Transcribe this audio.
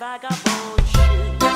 Vagabond shoes.